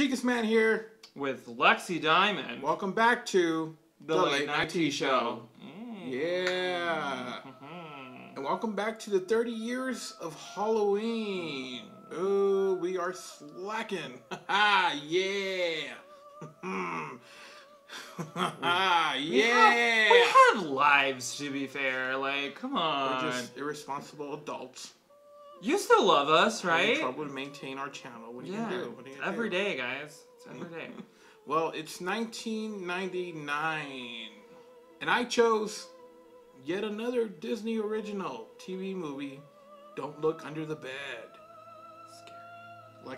ChicasMan here with Lexi Diamond. Welcome back to the Late Night Tee Show. Yeah. And welcome back to the 30 Years of Halloween. Oh, we are slacking. Yeah. We have lives, to be fair. Like, come on. We're just irresponsible adults. You still love us, right? We're in trouble to maintain our channel. What do you do? What do you every do? Day, guys. It's every day. Well, it's 1999. And I chose yet another Disney original TV movie, Don't Look Under the Bed. Scary.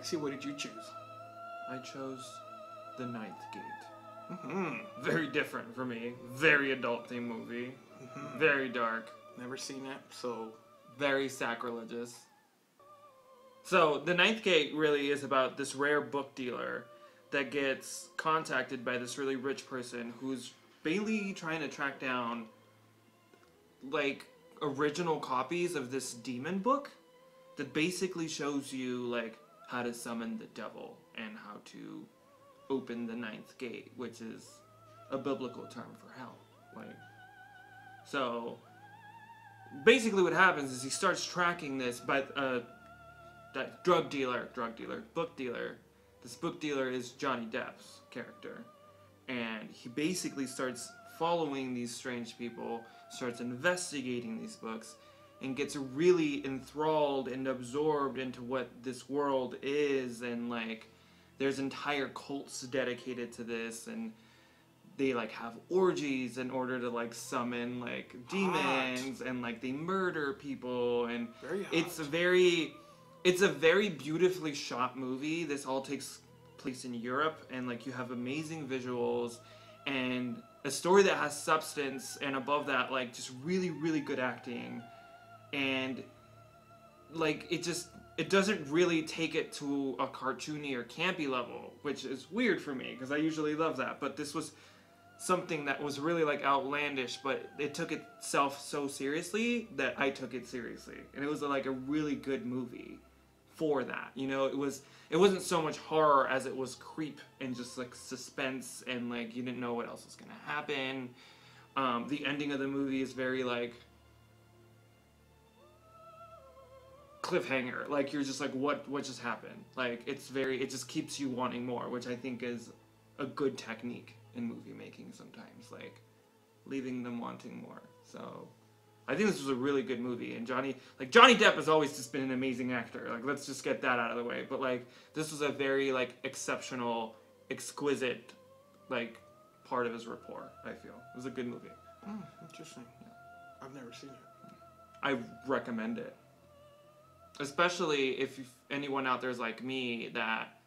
Lexi, what did you choose? I chose The Ninth Gate. Mm-hmm. Very different for me. Very adult-themed movie. Mm-hmm. Very dark. Never seen it, so very sacrilegious. So, The Ninth Gate really is about this rare book dealer that gets contacted by this really rich person who's basically trying to track down, like, original copies of this demon book that basically shows you, like, how to summon the devil and how to open the ninth gate, which is a biblical term for hell. Like, so basically what happens is he starts tracking this by that book dealer. This book dealer is Johnny Depp's character, and he basically starts following these strange people, starts investigating these books, and gets really enthralled and absorbed into what this world is. And like, there's entire cults dedicated to this, and they like have orgies in order to like summon like demons, and like they murder people, and it's a very beautifully shot movie. This all takes place in Europe, and like you have amazing visuals and a story that has substance, and above that, like, just really, really good acting. And like it doesn't really take it to a cartoony or campy level, which is weird for me because I usually love that. But this was something that was really like outlandish, but it took itself so seriously that I took it seriously, and it was like a really good movie for that. You know, it wasn't so much horror as it was creep and just like suspense, and like you didn't know what else was gonna happen. The ending of the movie is very like cliffhanger. Like, you're just like, what just happened? Like, it just keeps you wanting more, which I think is a good technique in movie making sometimes, like leaving them wanting more. So I think this was a really good movie, and Johnny Depp has always just been an amazing actor. Like, let's just get that out of the way. But like, this was a very like exceptional, exquisite like part of his rapport, I feel. It was a good movie. Interesting. Yeah. I've never seen it. I recommend it. Especially if anyone out there is like me that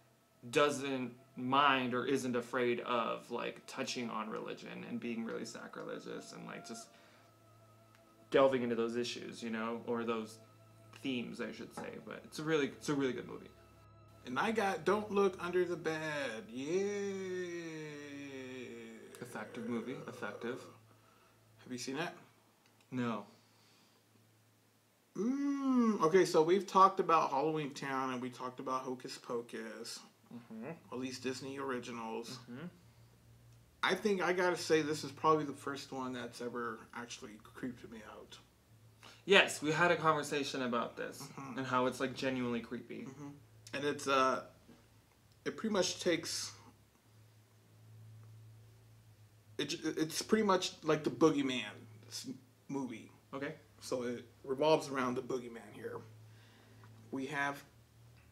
doesn't mind or isn't afraid of like touching on religion and being really sacrilegious and like just delving into those issues, you know, or those themes, I should say. But it's a really good movie. And I got Don't Look Under the Bed. Yeah. Effective movie. Effective. Have you seen it? No. Okay, so we've talked about Halloween Town, and we talked about Hocus Pocus, all these Disney originals. I think I gotta say this is probably the first one that's ever actually creeped me out. Yes, we had a conversation about this, and how it's like genuinely creepy. And it's it pretty much takes it's pretty much like the Boogeyman movie. Okay. So it revolves around the Boogeyman here. We have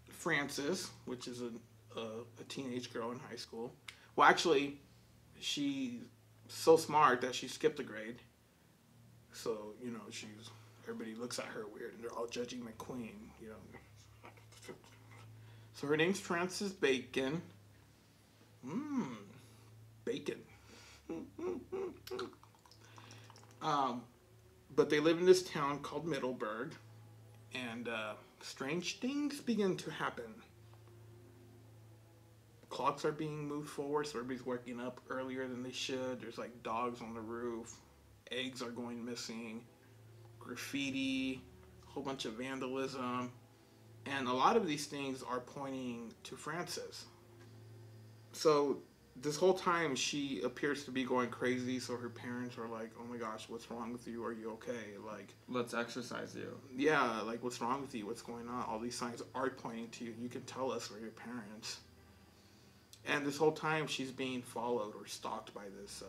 Frances, which is a teenage girl in high school. Well, actually, she's so smart that she skipped a grade. So, you know, everybody looks at her weird, and they're all judging McQueen, you know. So her name's Frances Bacon. Bacon. But they live in this town called Middleburg, and strange things begin to happen. Clocks are being moved forward, so everybody's waking up earlier than they should. There's like dogs on the roof, eggs are going missing, graffiti, a whole bunch of vandalism, and a lot of these things are pointing to Frances. So this whole time she appears to be going crazy, so her parents are like, oh my gosh, what's wrong with you? Are you okay? Like, let's exercise you. Yeah, like, what's wrong with you? What's going on? All these signs are pointing to you. You can tell us, we're your parents. And this whole time she's being followed or stalked by this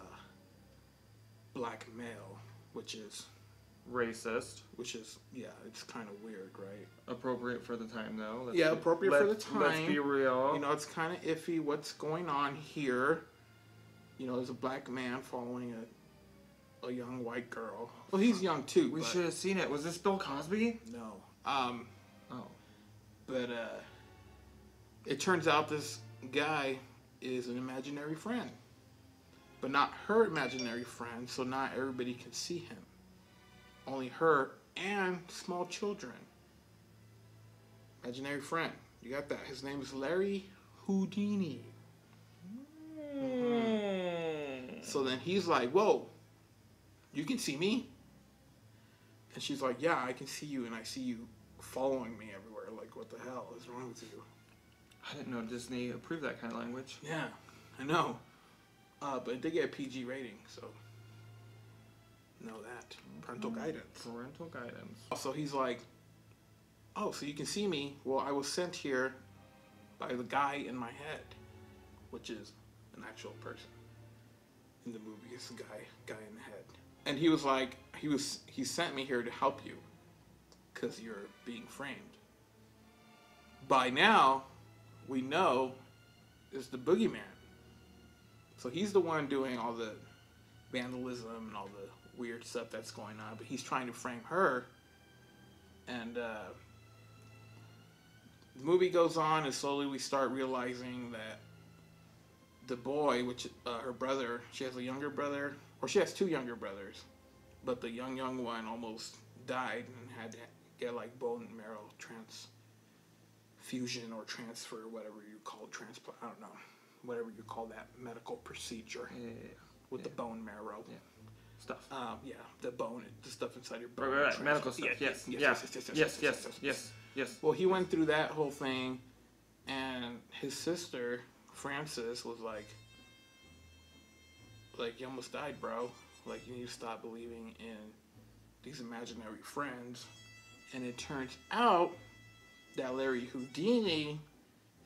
black male, which is racist. Which is, yeah, it's kind of weird, right? Appropriate for the time, though. Appropriate for the time. Let's be real. You know, it's kind of iffy what's going on here. You know, there's a black man following a young white girl. Well, he's young, too. We should have seen it. Was this Bill Cosby? No. Oh. But, it turns out this guy is an imaginary friend. But not her imaginary friend, so not everybody can see him. Only her and small children. Imaginary friend. You got that. His name is Larry Houdini. Mm-hmm. So then he's like, whoa, you can see me? And she's like, yeah, I can see you, and I see you following me everywhere. Like, what the hell is wrong with you? I didn't know Disney approved that kind of language. Yeah, I know. But it did get a PG rating, so... know that. Parental guidance. Parental guidance. So he's like, oh, so you can see me. Well, I was sent here by the guy in my head, which is an actual person. In the movie, it's the guy in the head. And he was like, he sent me here to help you because you're being framed. By now, we know it's the boogeyman. So he's the one doing all the vandalism and all the weird stuff that's going on, but he's trying to frame her. And the movie goes on, and slowly we start realizing that the boy, which her brother, she has a younger brother, or she has two younger brothers, but the young one almost died and had to get like bone and marrow transfusion or transfer, whatever you call transplant, I don't know, whatever you call that medical procedure. Yeah. With the bone marrow. Yeah. Stuff. Yeah, the bone, the stuff inside your bone. Right. Medical stuff. Yes. Well, he went through that whole thing, and his sister, Frances, was like, you almost died, bro. Like, you need to stop believing in these imaginary friends. And it turns out that Larry Houdini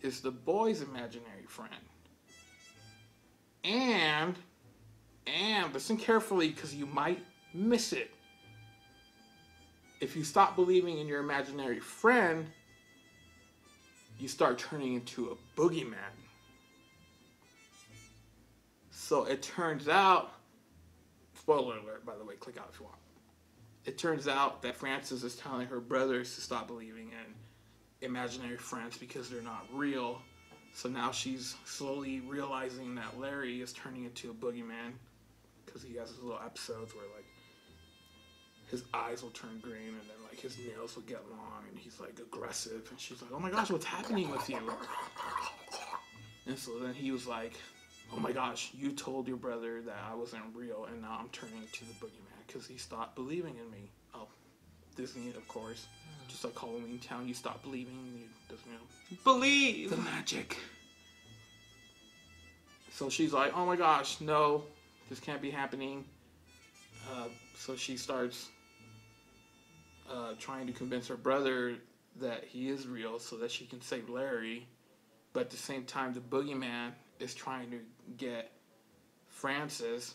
is the boy's imaginary friend. And listen carefully, because you might miss it. If you stop believing in your imaginary friend, you start turning into a boogeyman. So it turns out, spoiler alert, by the way, click out if you want. It turns out that Frances is telling her brothers to stop believing in imaginary friends because they're not real. So now she's slowly realizing that Larry is turning into a boogeyman. Because he has his little episodes where, like, his eyes will turn green and then, like, his nails will get long and he's, like, aggressive. And she's like, oh my gosh, what's happening with you? And so then he was like, oh my gosh, you told your brother that I wasn't real and now I'm turning to the boogeyman because he stopped believing in me. Oh, Disney, of course. Just like Halloween Town, you stop believing and you just, you know, believe the magic. So she's like, oh my gosh, no. This can't be happening. So she starts trying to convince her brother that he is real so that she can save Larry. But at the same time, the boogeyman is trying to get Frances.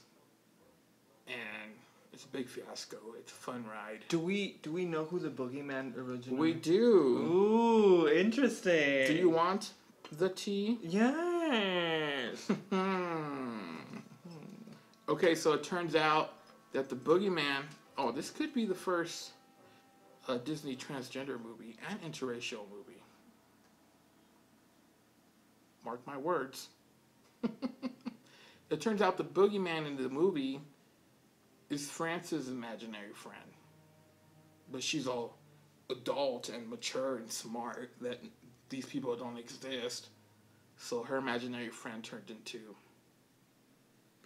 And it's a big fiasco. It's a fun ride. Do we know who the boogeyman originated? We do. Ooh, interesting. Do you want the tea? Yes. Okay, so it turns out that the boogeyman... Oh, this could be the first Disney transgender movie and interracial movie. Mark my words. It turns out the boogeyman in the movie is Frances' imaginary friend. But she's all adult and mature and smart, that these people don't exist. So her imaginary friend turned into...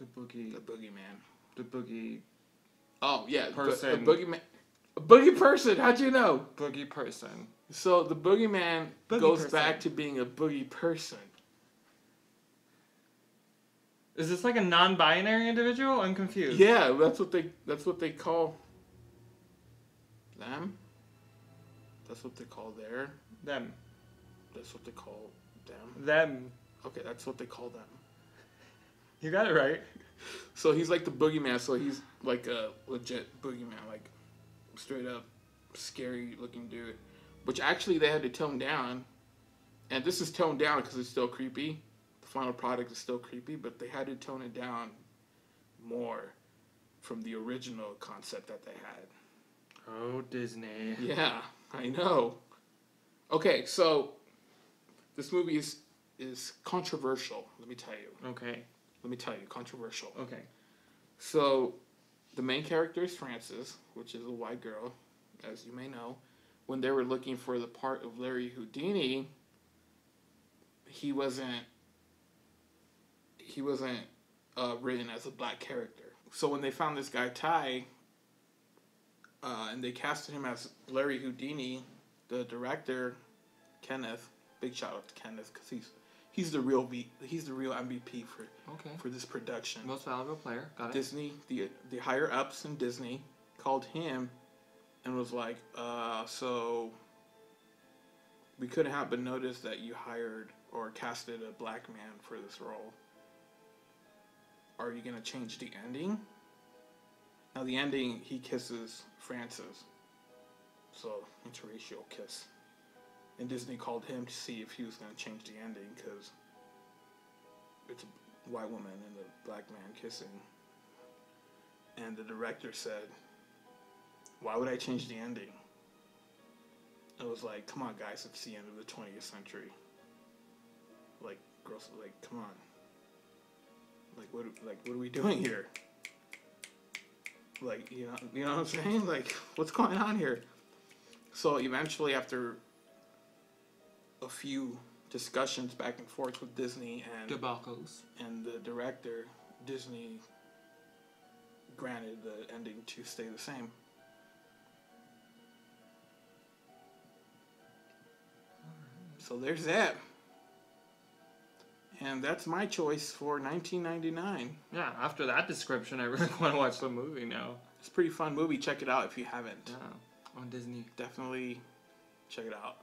The boogeyman. Oh, yeah. Person. A boogie person. How'd you know? Boogie person. So the boogeyman goes back to being a boogie person. Is this like a non-binary individual? I'm confused. Yeah, that's what they call them. That's what they call them. That's what they call them. Them. Okay, that's what they call them. You got it right. So he's like the boogeyman. So he's like a legit boogeyman, like straight up scary looking dude. Which actually they had to tone down, and this is toned down because it's still creepy. The final product is still creepy, but they had to tone it down more from the original concept that they had. Oh, Disney. Yeah, I know. Okay, so this movie is controversial, let me tell you. Okay. Let me tell you, controversial. Okay. So the main character is Frances, which is a white girl, as you may know. When they were looking for the part of Larry Houdini, he wasn't written as a black character. So when they found this guy Ty, and they casted him as Larry Houdini, the director, Kenneth. Big shout out to Kenneth because he's the real MVP for this production. Most valuable player. Got it. Disney, the higher ups in Disney called him and was like, so we couldn't help but notice that you hired or casted a black man for this role. Are you gonna change the ending? Now the ending, he kisses Frances, so interracial kiss. And Disney called him to see if he was going to change the ending because it's a white woman and a black man kissing. And the director said, why would I change the ending? It was like, come on guys, it's the end of the 20th century. Like, girls, like, come on. Like, what are we doing here? Like, you know what I'm saying? Like, what's going on here? So eventually after a few discussions back and forth with Disney and debacles and the director, Disney granted the ending to stay the same. So there's that. And that's my choice for 1999. Yeah, after that description, I really want to watch the movie now. It's a pretty fun movie. Check it out if you haven't. Yeah, on Disney. Definitely check it out.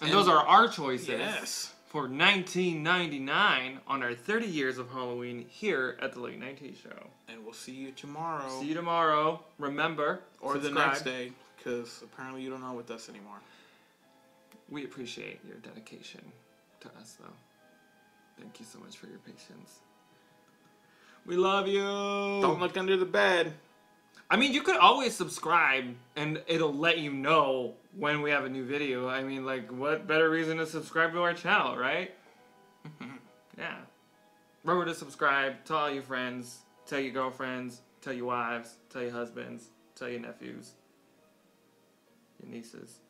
And those are our choices for 1999 on our 30 Years of Halloween here at the Late Night Tee Show. And we'll see you tomorrow. See you tomorrow. Remember, or subscribe. The next day, because apparently you don't know with us anymore. We appreciate your dedication to us, though. Thank you so much for your patience. We love you. Don't look under the bed. I mean, you could always subscribe, and it'll let you know when we have a new video. I mean, like, what better reason to subscribe to our channel, right? Yeah. Remember to subscribe, tell all your friends, tell your girlfriends, tell your wives, tell your husbands, tell your nephews, your nieces.